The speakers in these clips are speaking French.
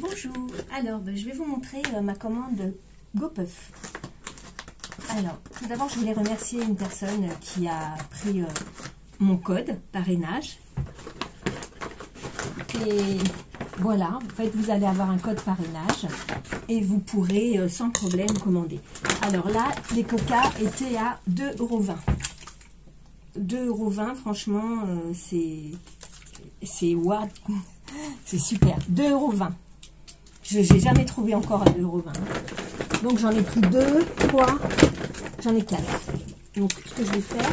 Bonjour, alors je vais vous montrer ma commande GoPuff. Alors, tout d'abord, je voulais remercier une personne qui a pris mon code parrainage. Et voilà, en fait, vous allez avoir un code parrainage et vous pourrez sans problème commander. Alors là, les coca étaient à 2,20 €. 2,20 €, franchement, c'est waouh, c'est super. 2,20 €. Je n'ai jamais trouvé encore à 2,20 €. Donc j'en ai pris 2, 3, j'en ai 4. Donc ce que je vais faire,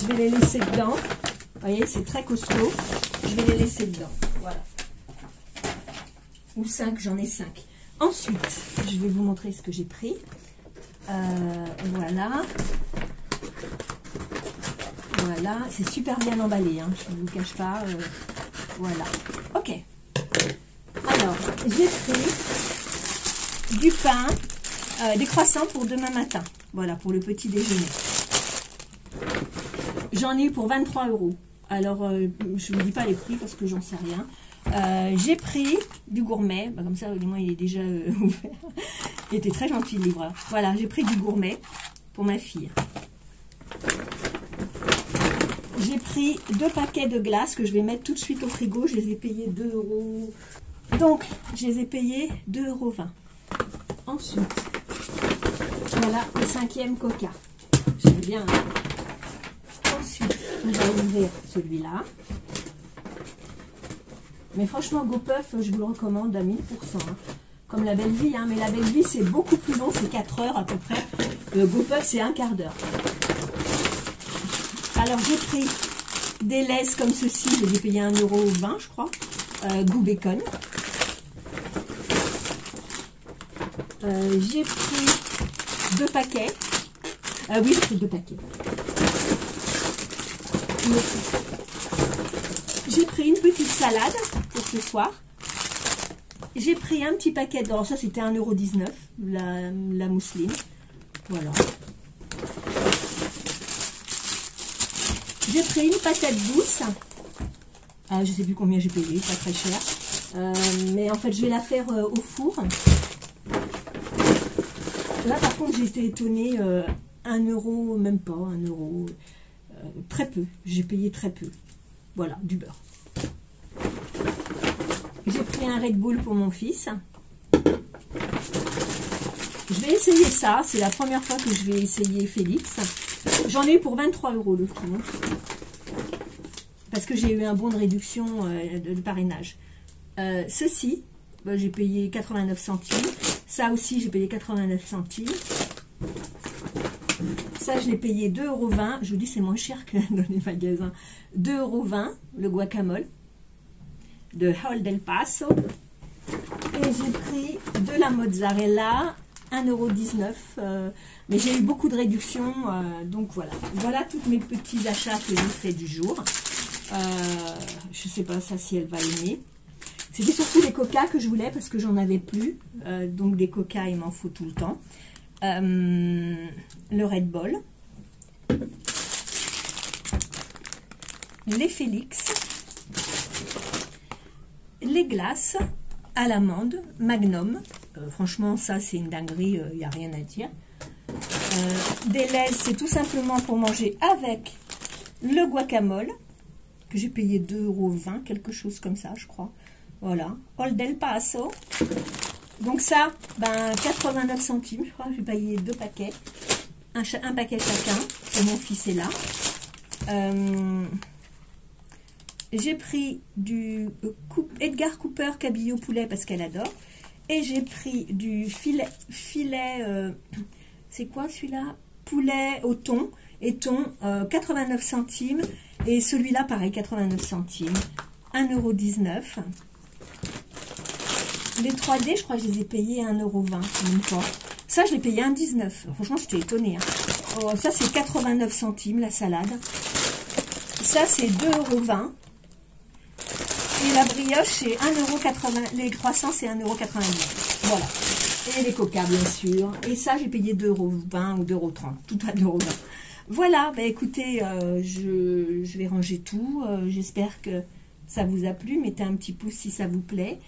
je vais les laisser dedans. Vous voyez, c'est très costaud. Je vais les laisser dedans. Voilà. Ou 5, j'en ai 5. Ensuite, je vais vous montrer ce que j'ai pris. Voilà. Voilà, c'est super bien emballé, hein. Je ne vous cache pas. Voilà. Ok. Alors, j'ai pris du pain, des croissants pour demain matin. Voilà, pour le petit déjeuner. J'en ai eu pour 23 €. Alors, je ne vous dis pas les prix parce que j'en sais rien. J'ai pris du gourmet. Bah, comme ça, au moins, il est déjà ouvert. Il était très gentil, le livreur. Voilà, j'ai pris du gourmet pour ma fille. J'ai pris 2 paquets de glace que je vais mettre tout de suite au frigo. Je les ai payés 2 €. Donc, je les ai payés 2,20 €. Ensuite, voilà le 5e coca. J'aime bien. Ensuite, on va ouvrir celui-là. Mais franchement, GoPuff, je vous le recommande à 1000 %. Hein. Comme la Belle Vie, hein. Mais la Belle Vie, c'est beaucoup plus long, c'est 4 heures à peu près. Le GoPuff, c'est un quart d'heure. Alors, j'ai pris des laisses comme ceci. Je les ai payées 1,20 €, je crois. Goût Bacon. J'ai pris 2 paquets. Oui, j'ai pris 2 paquets. J'ai pris une petite salade pour ce soir. J'ai pris un petit paquet d'or. Ça, c'était 1,19 €, la mousseline. Voilà. J'ai pris une patate douce. Je ne sais plus combien j'ai payé, pas très cher. Mais en fait, je vais la faire au four. Là, par contre, j'ai été étonnée. 1 €, même pas, 1 €. Très peu. J'ai payé très peu. Voilà, du beurre. J'ai pris un Red Bull pour mon fils. Je vais essayer ça. C'est la première fois que je vais essayer Félix. J'en ai eu pour 23 € le kilo. Parce que j'ai eu un bon de réduction de parrainage. Ceci, bah, j'ai payé 89 centimes. Ça aussi, j'ai payé 89 centimes. Ça, je l'ai payé 2,20 €. Je vous dis, c'est moins cher que dans les magasins. 2,20 €, le guacamole de Hall del Paso. Et j'ai pris de la mozzarella, 1,19 €. Mais j'ai eu beaucoup de réductions. Donc voilà. Voilà tous mes petits achats que j'ai fait du jour. Je sais pas ça si elle va aimer. C'était surtout des coca que je voulais parce que j'en avais plus. Donc des coca, il m'en faut tout le temps. Le Red Bull, les Félix, les glaces à l'amande, Magnum, franchement ça c'est une dinguerie, il n'y a rien à dire. Des laisses, c'est tout simplement pour manger avec le guacamole, que j'ai payé 2,20 €, quelque chose comme ça je crois. Voilà, Old El Paso. Donc ça, ben 89 centimes, je crois, j'ai payé 2 paquets, un paquet chacun, et mon fils est là. J'ai pris du Edgar Cooper cabillaud poulet parce qu'elle adore, et j'ai pris du filet c'est quoi celui-là? Poulet au thon, et thon, 89 centimes, et celui-là pareil, 89 centimes, 1,19 €. Les 3D, je crois que je les ai payés 1,20 €, même pas. Ça, je l'ai payé 1,19 €. Franchement, j'étais étonnée. Hein. Oh, ça, c'est 89 centimes, la salade. Ça, c'est 2,20 €. Et la brioche, c'est 1,80 €. Les croissants, c'est 1,90 €. Voilà. Et les coca, bien sûr. Et ça, j'ai payé 2,20 € ou 2,30 €. Tout à 2,20 €. Voilà. Bah, écoutez, je vais ranger tout. J'espère que ça vous a plu. Mettez un petit pouce si ça vous plaît.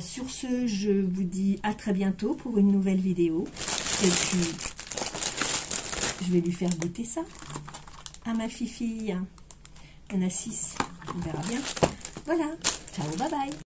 Sur ce, je vous dis à très bientôt pour une nouvelle vidéo. Et puis, je vais lui faire goûter ça à ma fifille. Il y en a 6, on verra bien. Voilà, ciao, bye bye.